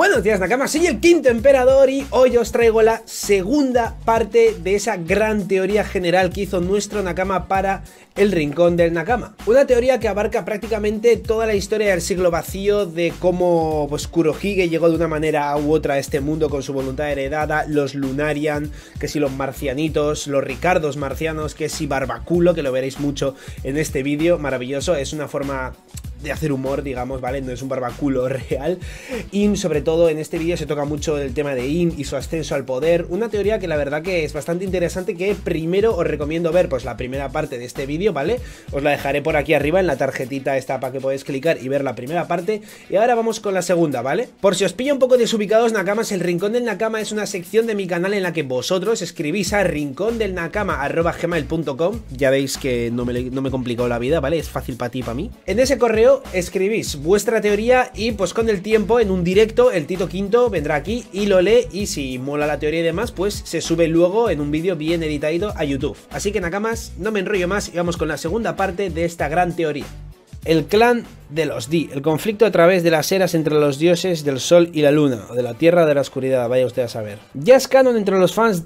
Buenos días, Nakama, soy el quinto emperador y hoy os traigo la segunda parte de esa gran teoría general que hizo nuestro Nakama para el Rincón del Nakama. Una teoría que abarca prácticamente toda la historia del siglo vacío, de cómo Kurohige llegó de una manera u otra a este mundo con su voluntad heredada, los Lunarian, que si los marcianitos, los Ricardos marcianos, que si Barbaculo, que lo veréis mucho en este vídeo, maravilloso, es una forma de hacer humor, digamos, ¿vale? No es un barbaculo real. Im, sobre todo, en este vídeo se toca mucho el tema de Im y su ascenso al poder. Una teoría que la verdad que es bastante interesante, que primero os recomiendo ver, pues, la primera parte de este vídeo, ¿vale? Os la dejaré por aquí arriba en la tarjetita esta para que podáis clicar y ver la primera parte. Y ahora vamos con la segunda, ¿vale? Por si os pilla un poco desubicados, Nakamas, el Rincón del Nakama es una sección de mi canal en la que vosotros escribís a rincondelnakama@gmail.com. Ya veis que no me he complicado la vida, ¿vale? Es fácil para ti y para mí. En ese correo escribís vuestra teoría y pues con el tiempo en un directo el Tito Quinto vendrá aquí y lo lee, y si mola la teoría y demás pues se sube luego en un vídeo bien editado a YouTube. Así que, Nakamas, no me enrollo más y vamos con la segunda parte de esta gran teoría. El clan de los Di, el conflicto a través de las eras entre los dioses del sol y la luna, o de la tierra de la oscuridad, vaya usted a saber. Ya es canon entre los fans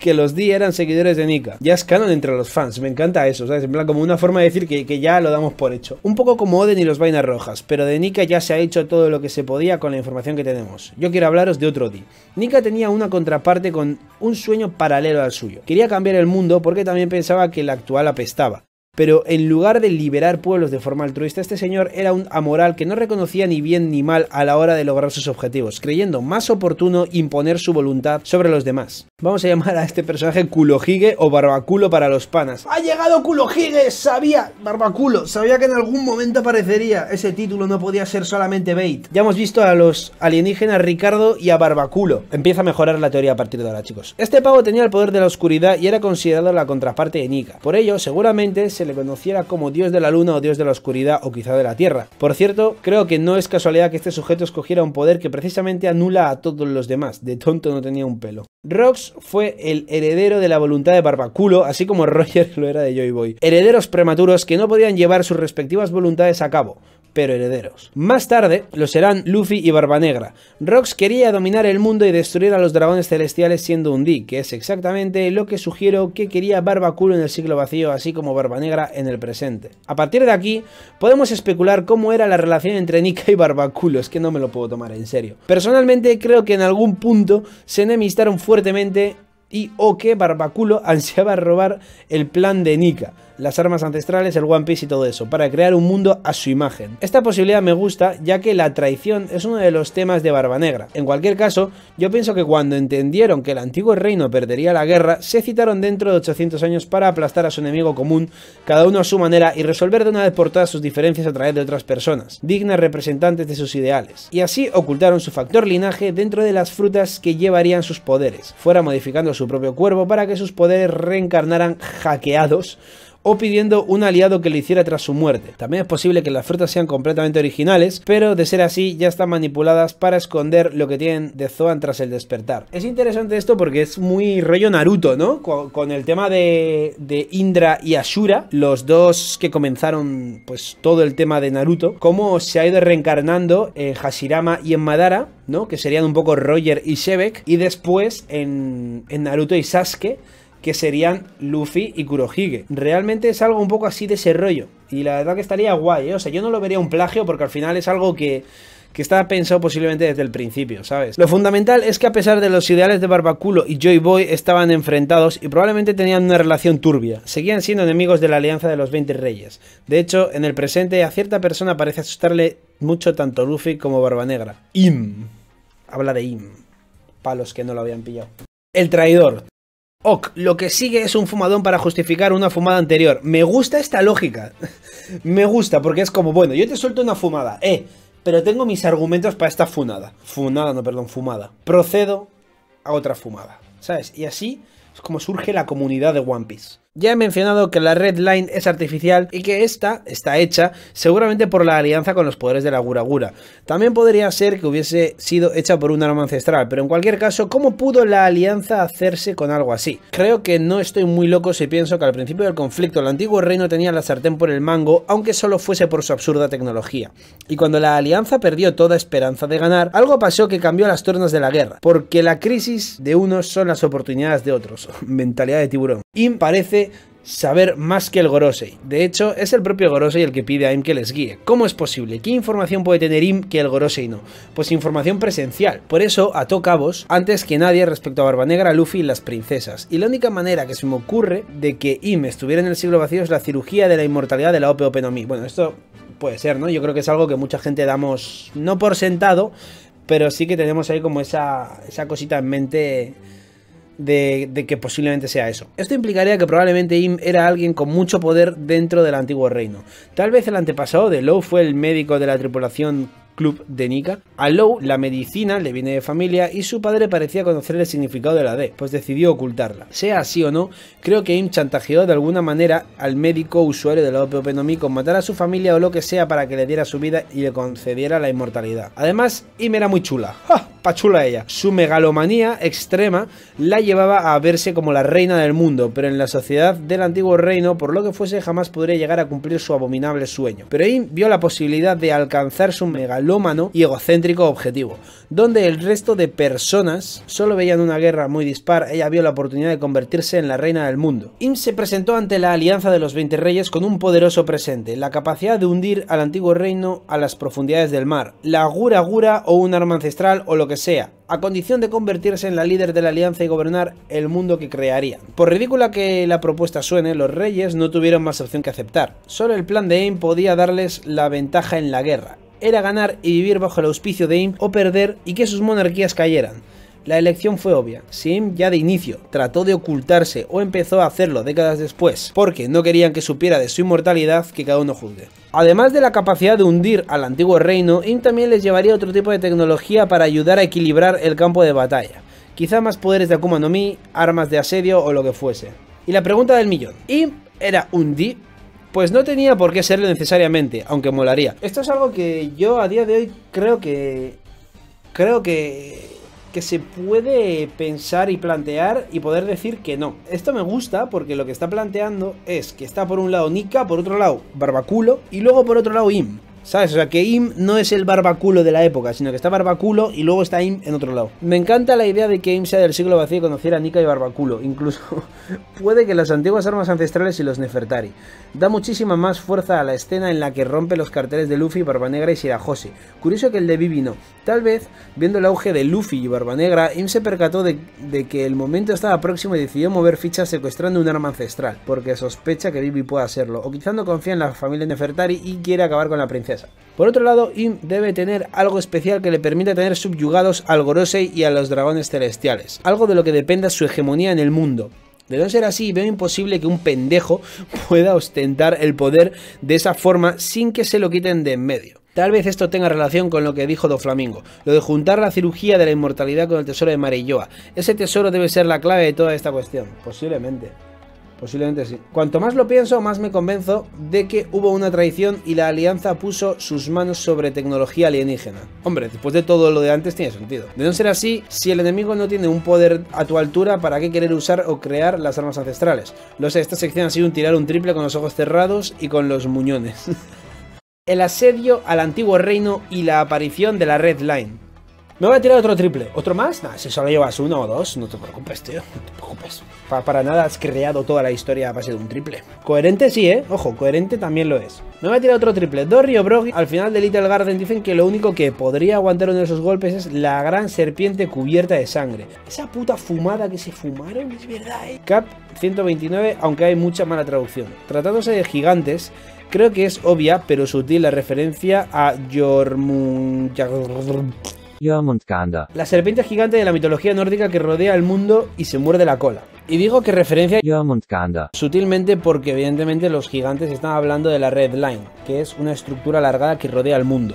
que los Di eran seguidores de Nika. Ya es canon entre los fans, me encanta eso, ¿sabes? En plan, como una forma de decir que ya lo damos por hecho. Un poco como Oden y los vainas rojas, pero de Nika ya se ha hecho todo lo que se podía con la información que tenemos. Yo quiero hablaros de otro Di. Nika tenía una contraparte con un sueño paralelo al suyo. Quería cambiar el mundo porque también pensaba que el actual apestaba. Pero en lugar de liberar pueblos de forma altruista, este señor era un amoral que no reconocía ni bien ni mal a la hora de lograr sus objetivos, creyendo más oportuno imponer su voluntad sobre los demás. Vamos a llamar a este personaje Kurohige o Barbaculo para los panas. ¡Ha llegado Kurohige! ¡Sabía! Barbaculo, sabía que en algún momento aparecería. Ese título no podía ser solamente bait. Ya hemos visto a los alienígenas Ricardo y a Barbaculo. Empieza a mejorar la teoría a partir de ahora, chicos. Este pavo tenía el poder de la oscuridad y era considerado la contraparte de Nika. Por ello, seguramente se le conociera como dios de la luna o dios de la oscuridad o quizá de la tierra. Por cierto, creo que no es casualidad que este sujeto escogiera un poder que precisamente anula a todos los demás. De tonto no tenía un pelo. Rox fue el heredero de la voluntad de Barbaculo, así como Roger lo era de Joy Boy. Herederos prematuros que no podían llevar sus respectivas voluntades a cabo, pero herederos. Más tarde lo serán Luffy y Barbanegra. Rox quería dominar el mundo y destruir a los dragones celestiales siendo un Di, que es exactamente lo que sugiero que quería Barbaculo en el siglo vacío, así como Barbanegra en el presente. A partir de aquí, podemos especular cómo era la relación entre Nika y Barbaculo, es que no me lo puedo tomar en serio. Personalmente, creo que en algún punto se enemistaron fuertemente y o que Barbaculo ansiaba robar el plan de Nika, las armas ancestrales, el One Piece y todo eso, para crear un mundo a su imagen. Esta posibilidad me gusta, ya que la traición es uno de los temas de Barbanegra. En cualquier caso, yo pienso que cuando entendieron que el Antiguo Reino perdería la guerra, se citaron dentro de 800 años para aplastar a su enemigo común, cada uno a su manera, y resolver de una vez por todas sus diferencias a través de otras personas, dignas representantes de sus ideales. Y así ocultaron su factor linaje dentro de las frutas que llevarían sus poderes, fuera modificando su propio cuerpo para que sus poderes reencarnaran hackeados, o pidiendo un aliado que lo hiciera tras su muerte. También es posible que las frutas sean completamente originales, pero de ser así ya están manipuladas para esconder lo que tienen de Zoan tras el despertar. Es interesante esto porque es muy rollo Naruto, ¿no? Con el tema de Indra y Ashura, los dos que comenzaron pues todo el tema de Naruto, cómo se ha ido reencarnando en Hashirama y en Madara, ¿no? Que serían un poco Roger y Shebek, y después en Naruto y Sasuke, que serían Luffy y Kurohige. Realmente es algo un poco así de ese rollo, y la verdad que estaría guay, ¿eh? O sea, yo no lo vería un plagio porque al final es algo que estaba pensado posiblemente desde el principio, ¿sabes? Lo fundamental es que a pesar de los ideales de Barbaculo y Joy Boy, estaban enfrentados y probablemente tenían una relación turbia. Seguían siendo enemigos de la alianza de los 20 reyes. De hecho, en el presente a cierta persona parece asustarle mucho tanto Luffy como Barbanegra. Im. Habla de Im. Para los que no lo habían pillado. El traidor. Ok, lo que sigue es un fumadón para justificar una fumada anterior. Me gusta esta lógica. Me gusta porque es como, bueno, yo te suelto una fumada, pero tengo mis argumentos para esta funada. Funada, no, perdón, fumada. Procedo a otra fumada, ¿sabes? Y así es como surge la comunidad de One Piece. Ya he mencionado que la Red Line es artificial y que esta está hecha seguramente por la alianza con los poderes de la Guragura. También podría ser que hubiese sido hecha por un arma ancestral, pero en cualquier caso, ¿cómo pudo la alianza hacerse con algo así? Creo que no estoy muy loco si pienso que al principio del conflicto el Antiguo Reino tenía la sartén por el mango, aunque solo fuese por su absurda tecnología. Y cuando la alianza perdió toda esperanza de ganar, algo pasó que cambió las tornas de la guerra, porque la crisis de unos son las oportunidades de otros. Mentalidad de tiburón. Im parece saber más que el Gorosei. De hecho, es el propio Gorosei el que pide a Im que les guíe. ¿Cómo es posible? ¿Qué información puede tener Im que el Gorosei no? Pues información presencial. Por eso ató cabos antes que nadie respecto a Barbanegra, Luffy y las princesas. Y la única manera que se me ocurre de que Im estuviera en el siglo vacío es la cirugía de la inmortalidad de la Ope-Ope no Mi. Bueno, esto puede ser, ¿no? Yo creo que es algo que mucha gente damos no por sentado, pero sí que tenemos ahí como esa cosita en mente de que posiblemente sea eso. Esto implicaría que probablemente Im era alguien con mucho poder dentro del Antiguo Reino. Tal vez el antepasado de Law fue el médico de la tripulación club de Nika. A Law la medicina le viene de familia y su padre parecía conocer el significado de la D, pues decidió ocultarla. Sea así o no, creo que Im chantajeó de alguna manera al médico usuario de la Ope-Ope no Mi con matar a su familia o lo que sea para que le diera su vida y le concediera la inmortalidad. Además, Im era muy chula. ¡Ja! Pachula ella. Su megalomanía extrema la llevaba a verse como la reina del mundo, pero en la sociedad del Antiguo Reino, por lo que fuese, jamás podría llegar a cumplir su abominable sueño. Pero Im vio la posibilidad de alcanzar su megalómano y egocéntrico objetivo. Donde el resto de personas solo veían una guerra muy dispar, ella vio la oportunidad de convertirse en la reina del mundo. Im se presentó ante la alianza de los 20 reyes con un poderoso presente, la capacidad de hundir al Antiguo Reino a las profundidades del mar, la Guragura o un arma ancestral o lo que sea, a condición de convertirse en la líder de la alianza y gobernar el mundo que crearía. Por ridícula que la propuesta suene, los reyes no tuvieron más opción que aceptar. Solo el plan de Im podía darles la ventaja en la guerra. Era ganar y vivir bajo el auspicio de Im o perder y que sus monarquías cayeran. La elección fue obvia. Si Im ya de inicio trató de ocultarse o empezó a hacerlo décadas después porque no querían que supiera de su inmortalidad, que cada uno juzgue. Además de la capacidad de hundir al Antiguo Reino, Im también les llevaría otro tipo de tecnología para ayudar a equilibrar el campo de batalla. Quizá más poderes de Akuma no Mi, armas de asedio o lo que fuese. Y la pregunta del millón, ¿Im era un D? Pues no tenía por qué serlo necesariamente, aunque molaría. Esto es algo que yo a día de hoy creo que se puede pensar y plantear y poder decir que no. Esto me gusta porque lo que está planteando es que está por un lado Nika, por otro lado Barbaculo y luego por otro lado Im. ¿Sabes? O sea, que Im no es el Barbaculo de la época, sino que está Barbaculo y luego está Im en otro lado. Me encanta la idea de que Im sea del siglo vacío y conociera a Nika y Barbaculo. Incluso puede que las antiguas armas ancestrales y los Nefertari. Da muchísima más fuerza a la escena en la que rompe los carteles de Luffy, Barbanegra y Shirahose. Curioso que el de Bibi no. Tal vez, viendo el auge de Luffy y Barbanegra, Im se percató de que el momento estaba próximo y decidió mover fichas secuestrando un arma ancestral, porque sospecha que Bibi pueda hacerlo, o quizá no confía en la familia Nefertari y quiere acabar con la princesa. Por otro lado, Im debe tener algo especial que le permita tener subyugados al Gorosei y a los dragones celestiales, algo de lo que dependa su hegemonía en el mundo. De no ser así, veo imposible que un pendejo pueda ostentar el poder de esa forma sin que se lo quiten de en medio. Tal vez esto tenga relación con lo que dijo Doflamingo, lo de juntar la cirugía de la inmortalidad con el tesoro de Marelloa. Ese tesoro debe ser la clave de toda esta cuestión, posiblemente. Posiblemente sí. Cuanto más lo pienso, más me convenzo de que hubo una traición y la alianza puso sus manos sobre tecnología alienígena. Hombre, después de todo lo de antes tiene sentido. De no ser así, si el enemigo no tiene un poder a tu altura, ¿para qué querer usar o crear las armas ancestrales? Lo sé, esta sección ha sido un tirar un triple con los ojos cerrados y con los muñones. El asedio al Antiguo Reino y la aparición de la Red Line. Me voy a tirar otro triple. ¿Otro más? Nah, si solo llevas uno o dos, no te preocupes, tío. No te preocupes. Para nada has creado toda la historia a base de un triple. Coherente sí, ¿eh? Ojo, coherente también lo es. Me voy a tirar otro triple. Dory o Broggy al final de Little Garden dicen que lo único que podría aguantar uno de esos golpes es la gran serpiente cubierta de sangre. Esa puta fumada que se fumaron, es verdad, ¿eh? Cap 129, aunque hay mucha mala traducción. Tratándose de gigantes, creo que es obvia, pero sutil la referencia a Jormun... La serpiente gigante de la mitología nórdica que rodea el mundo y se muerde la cola. Y digo que referencia sutilmente porque evidentemente los gigantes están hablando de la Red Line, que es una estructura alargada que rodea el mundo.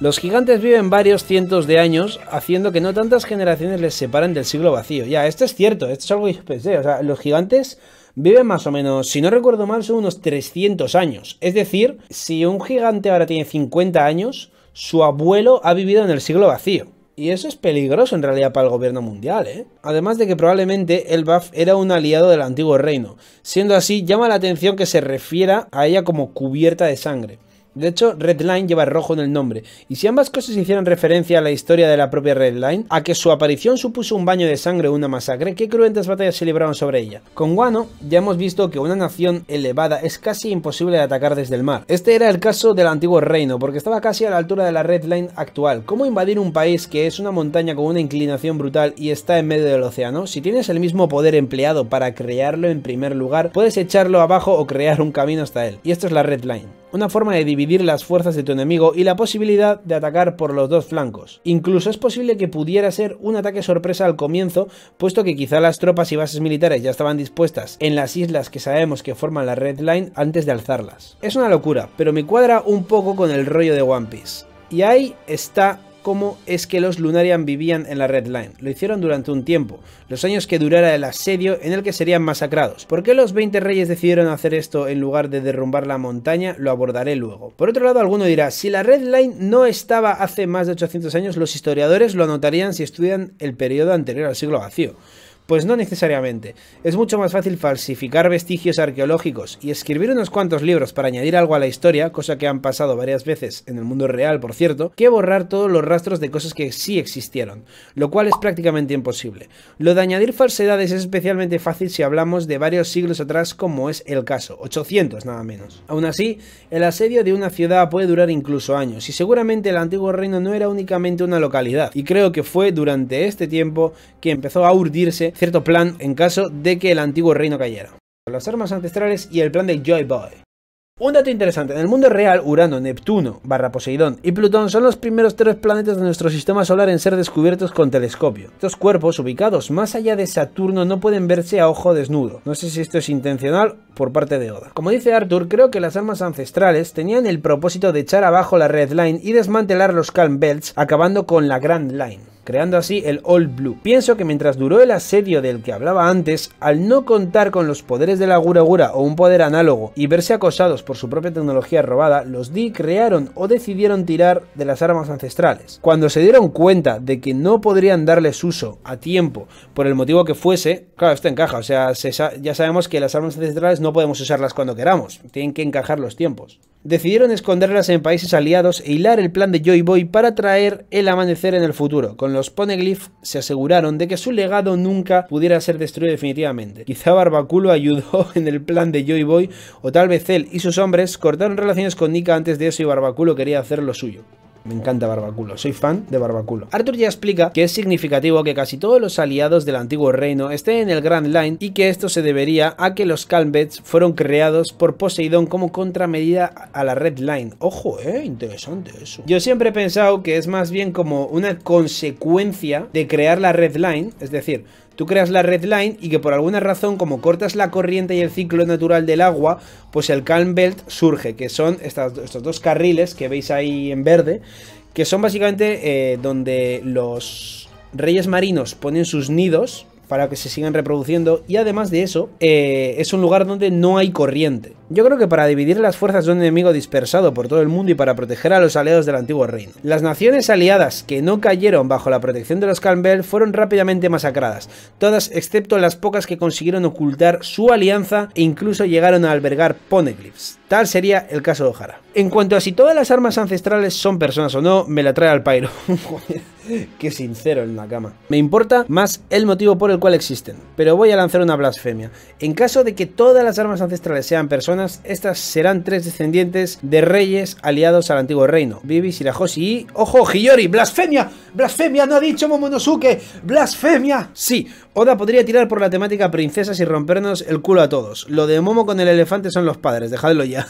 Los gigantes viven varios cientos de años, haciendo que no tantas generaciones les separen del siglo vacío. Ya, esto es cierto, esto es algo que yo pensé, o sea, los gigantes viven más o menos, si no recuerdo mal, son unos 300 años. Es decir, si un gigante ahora tiene 50 años, su abuelo ha vivido en el siglo vacío. Y eso es peligroso en realidad para el gobierno mundial, ¿eh? Además de que probablemente el Elbaf era un aliado del Antiguo Reino. Siendo así, llama la atención que se refiera a ella como cubierta de sangre. De hecho, Red Line lleva rojo en el nombre. Y si ambas cosas hicieran referencia a la historia de la propia Red Line, a que su aparición supuso un baño de sangre o una masacre, ¿qué cruentas batallas se libraron sobre ella? Con Wano ya hemos visto que una nación elevada es casi imposible de atacar desde el mar. Este era el caso del Antiguo Reino, porque estaba casi a la altura de la Red Line actual. ¿Cómo invadir un país que es una montaña con una inclinación brutal y está en medio del océano? Si tienes el mismo poder empleado para crearlo en primer lugar, puedes echarlo abajo o crear un camino hasta él. Y esto es la Red Line. Una forma de dividir las fuerzas de tu enemigo y la posibilidad de atacar por los dos flancos. Incluso es posible que pudiera ser un ataque sorpresa al comienzo, puesto que quizá las tropas y bases militares ya estaban dispuestas en las islas que sabemos que forman la Red Line antes de alzarlas. Es una locura, pero me cuadra un poco con el rollo de One Piece. Y ahí está cómo es que los Lunarian vivían en la Red Line. Lo hicieron durante un tiempo, los años que durara el asedio en el que serían masacrados. ¿Por qué los 20 reyes decidieron hacer esto en lugar de derrumbar la montaña? Lo abordaré luego. Por otro lado, alguno dirá, si la Red Line no estaba hace más de 800 años, los historiadores lo anotarían si estudian el periodo anterior al siglo vacío. Pues no necesariamente. Es mucho más fácil falsificar vestigios arqueológicos y escribir unos cuantos libros para añadir algo a la historia, cosa que han pasado varias veces en el mundo real, por cierto, que borrar todos los rastros de cosas que sí existieron, lo cual es prácticamente imposible. Lo de añadir falsedades es especialmente fácil si hablamos de varios siglos atrás, como es el caso, 800 nada menos. Aún así, el asedio de una ciudad puede durar incluso años, y seguramente el Antiguo Reino no era únicamente una localidad, y creo que fue durante este tiempo que empezó a urdirse cierto plan en caso de que el Antiguo Reino cayera. Las armas ancestrales y el plan de Joy Boy. Un dato interesante, en el mundo real, Urano, Neptuno, Poseidón y Plutón son los primeros 3 planetas de nuestro sistema solar en ser descubiertos con telescopio. Estos cuerpos ubicados más allá de Saturno no pueden verse a ojo desnudo. No sé si esto es intencional por parte de Oda. Como dice Arthur, creo que las armas ancestrales tenían el propósito de echar abajo la Red Line y desmantelar los Calm Belts, acabando con la Grand Line, creando así el All Blue. Pienso que mientras duró el asedio del que hablaba antes, al no contar con los poderes de la Guragura o un poder análogo y verse acosados por su propia tecnología robada, los Dee crearon o decidieron tirar de las armas ancestrales. Cuando se dieron cuenta de que no podrían darles uso a tiempo por el motivo que fuese, claro, esto encaja, o sea, ya sabemos que las armas ancestrales no podemos usarlas cuando queramos, tienen que encajar los tiempos. Decidieron esconderlas en países aliados e hilar el plan de Joy Boy para traer el amanecer en el futuro. Con los Poneglyphs se aseguraron de que su legado nunca pudiera ser destruido definitivamente. Quizá Barbaculo ayudó en el plan de Joy Boy, o tal vez él y sus hombres cortaron relaciones con Nika antes de eso y Barbaculo quería hacer lo suyo. Me encanta Barbaculo, soy fan de Barbaculo. Arthur ya explica que es significativo que casi todos los aliados del Antiguo Reino estén en el Grand Line y que esto se debería a que los Calm Belts fueron creados por Poseidón como contramedida a la Red Line. Ojo, interesante eso. Yo siempre he pensado que es más bien como una consecuencia de crear la Red Line, es decir, tú creas la Red Line y que por alguna razón, como cortas la corriente y el ciclo natural del agua, pues el Calm Belt surge, que son estos dos carriles que veis ahí en verde, que son básicamente donde los reyes marinos ponen sus nidos para que se sigan reproduciendo, y además de eso, es un lugar donde no hay corriente. Yo creo que para dividir las fuerzas de un enemigo dispersado por todo el mundo y para proteger a los aliados del Antiguo Reino. Las naciones aliadas que no cayeron bajo la protección de los Calm Belt fueron rápidamente masacradas, todas excepto las pocas que consiguieron ocultar su alianza e incluso llegaron a albergar Poneglyphs. Tal sería el caso de Ohara. En cuanto a si todas las armas ancestrales son personas o no, me la trae al pairo. Qué sincero el Nakama. Me importa más el motivo por el cual existen, pero voy a lanzar una blasfemia. En caso de que todas las armas ancestrales sean personas, estas serán 3 descendientes de reyes aliados al Antiguo Reino: Bibi, Shirahoshi y... ¡Ojo, Hiyori! ¡Blasfemia! ¡Blasfemia! ¡No ha dicho Momonosuke! ¡Blasfemia! Sí, Oda podría tirar por la temática princesas y rompernos el culo a todos. Lo de Momo con el elefante son los padres, dejadlo ya.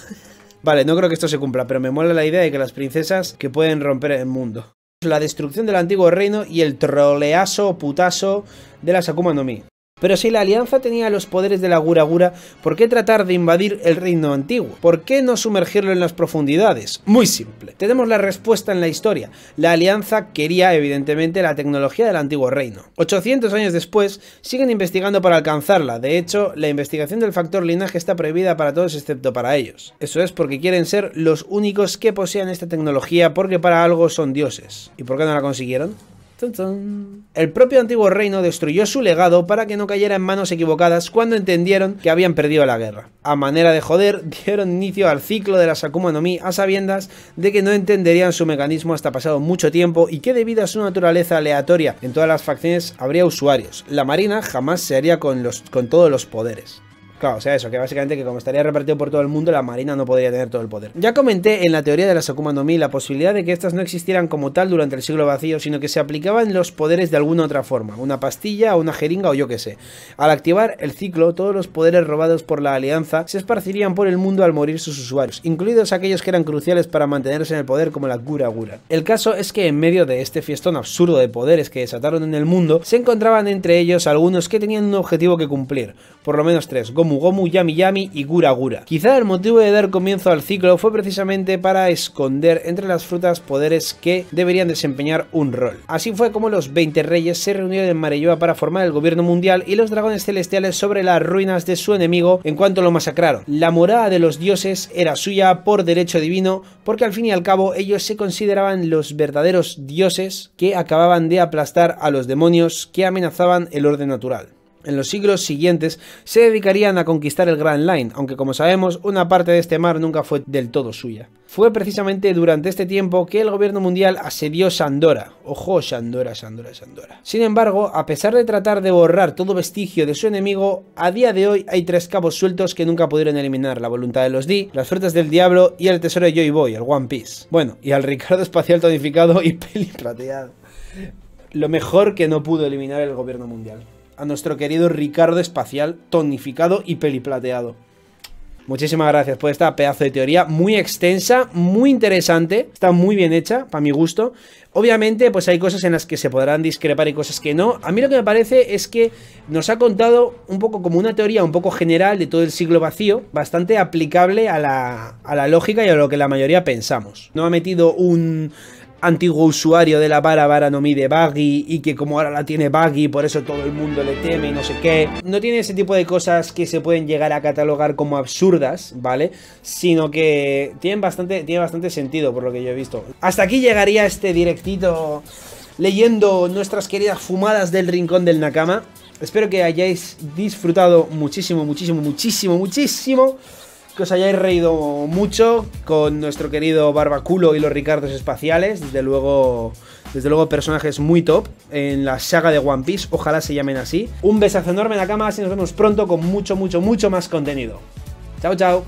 Vale, no creo que esto se cumpla, pero me mola la idea de que las princesas que pueden romper el mundo. La destrucción del Antiguo Reino y el troleazo putazo de la Sakuma no Mi. Pero si la Alianza tenía los poderes de la Guragura, ¿por qué tratar de invadir el reino antiguo? ¿Por qué no sumergirlo en las profundidades? Muy simple. Tenemos la respuesta en la historia. La Alianza quería, evidentemente, la tecnología del Antiguo Reino. 800 años después, siguen investigando para alcanzarla. De hecho, la investigación del factor linaje está prohibida para todos excepto para ellos. Eso es porque quieren ser los únicos que posean esta tecnología, porque para algo son dioses. ¿Y por qué no la consiguieron? El propio Antiguo Reino destruyó su legado para que no cayera en manos equivocadas cuando entendieron que habían perdido la guerra. A manera de joder, dieron inicio al ciclo de las Akuma no Mi a sabiendas de que no entenderían su mecanismo hasta pasado mucho tiempo y que debido a su naturaleza aleatoria en todas las facciones habría usuarios. La Marina jamás se haría con todos los poderes. Claro, o sea eso, que básicamente que como estaría repartido por todo el mundo, la Marina no podría tener todo el poder. Ya comenté en la teoría de las Akuma no Mi la posibilidad de que estas no existieran como tal durante el siglo vacío, sino que se aplicaban los poderes de alguna otra forma, una pastilla o una jeringa o yo que sé. Al activar el ciclo, todos los poderes robados por la Alianza se esparcirían por el mundo al morir sus usuarios, incluidos aquellos que eran cruciales para mantenerse en el poder como la Guragura. El caso es que en medio de este fiestón absurdo de poderes que desataron en el mundo, se encontraban entre ellos algunos que tenían un objetivo que cumplir, por lo menos tres: Gomu, Yami Yami y Guragura. Quizá el motivo de dar comienzo al ciclo fue precisamente para esconder entre las frutas poderes que deberían desempeñar un rol. Así fue como los 20 reyes se reunieron en Marelloa para formar el gobierno mundial y los dragones celestiales sobre las ruinas de su enemigo en cuanto lo masacraron. La morada de los dioses era suya por derecho divino, porque al fin y al cabo ellos se consideraban los verdaderos dioses que acababan de aplastar a los demonios que amenazaban el orden natural. En los siglos siguientes se dedicarían a conquistar el Grand Line, aunque como sabemos, una parte de este mar nunca fue del todo suya. Fue precisamente durante este tiempo que el gobierno mundial asedió Shandora. Ojo, Shandora. Sin embargo, a pesar de tratar de borrar todo vestigio de su enemigo, a día de hoy hay tres cabos sueltos que nunca pudieron eliminar: la voluntad de los Di, las frutas del diablo y el tesoro de Joy Boy, el One Piece. Bueno, y al Ricardo espacial tonificado y peli plateado. Lo mejor que no pudo eliminar el gobierno mundial. A nuestro querido Ricardo espacial tonificado y peliplateado. Muchísimas gracias por esta pedazo de teoría, muy extensa, muy interesante, está muy bien hecha, para mi gusto. Obviamente, pues hay cosas en las que se podrán discrepar y cosas que no. A mí lo que me parece es que nos ha contado un poco como una teoría un poco general de todo el siglo vacío, bastante aplicable a la lógica y a lo que la mayoría pensamos. No ha metido un antiguo usuario de la Barbaculo no Mi de Baggy y que como ahora la tiene Baggy por eso todo el mundo le teme y no sé qué. No tiene ese tipo de cosas que se pueden llegar a catalogar como absurdas, ¿vale? Sino que tiene bastante sentido por lo que yo he visto. Hasta aquí llegaría este directito leyendo nuestras queridas fumadas del Rincón del Nakama. Espero que hayáis disfrutado muchísimo. Que os hayáis reído mucho con nuestro querido Barbaculo y los Ricardos espaciales. Desde luego personajes muy top en la saga de One Piece. Ojalá se llamen así. Un besazo enorme en la cama y nos vemos pronto con mucho más contenido. Chao.